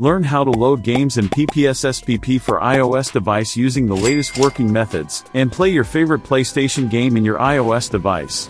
Learn how to load games in PPSSPP for iOS device using the latest working methods, and play your favorite PlayStation game in your iOS device.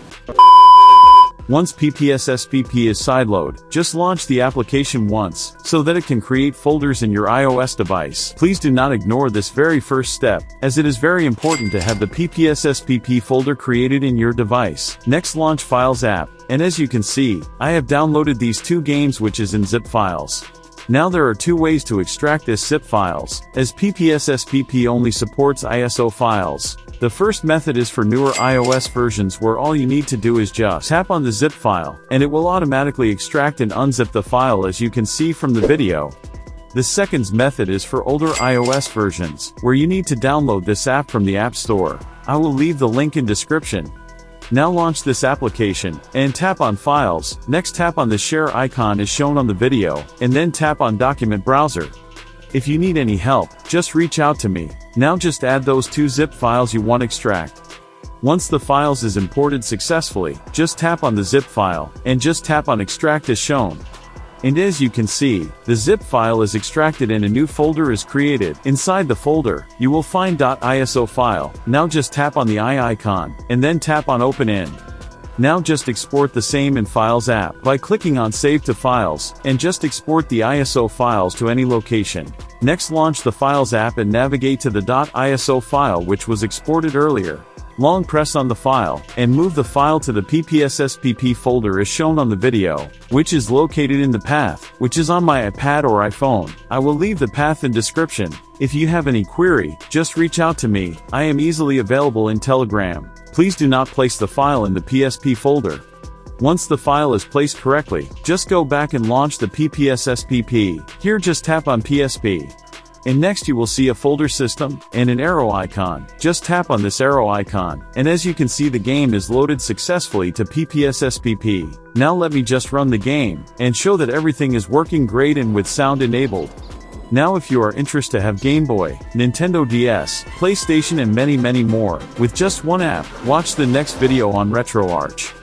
Once PPSSPP is sideload, just launch the application once, so that it can create folders in your iOS device. Please do not ignore this very first step, as it is very important to have the PPSSPP folder created in your device. Next, launch Files app, and as you can see, I have downloaded these two games which is in zip files. Now there are two ways to extract this zip files, as PPSSPP only supports ISO files. The first method is for newer iOS versions where all you need to do is just tap on the zip file, and it will automatically extract and unzip the file as you can see from the video. The second method is for older iOS versions, where you need to download this app from the App Store. I will leave the link in description. Now launch this application, and tap on Files, next tap on the share icon as shown on the video, and then tap on Document Browser. If you need any help, just reach out to me. Now just add those two zip files you want to extract. Once the files is imported successfully, just tap on the zip file, and just tap on Extract as shown. And as you can see, the zip file is extracted and a new folder is created. Inside the folder, you will find .iso file. Now just tap on the I icon, and then tap on Open in. Now just export the same in Files app by clicking on Save to Files, and just export the ISO files to any location. Next launch the Files app and navigate to the .iso file which was exported earlier. Long press on the file, and move the file to the PPSSPP folder as shown on the video, which is located in the path, which is on my iPad or iPhone. I will leave the path in description. If you have any query, just reach out to me. I am easily available in Telegram. Please do not place the file in the PSP folder. Once the file is placed correctly, just go back and launch the PPSSPP. Here just tap on PSP. And next you will see a folder system, and an arrow icon. Just tap on this arrow icon, and as you can see the game is loaded successfully to PPSSPP. Now let me just run the game, and show that everything is working great and with sound enabled. Now if you are interested to have Game Boy, Nintendo DS, PlayStation and many more, with just one app, watch the next video on RetroArch.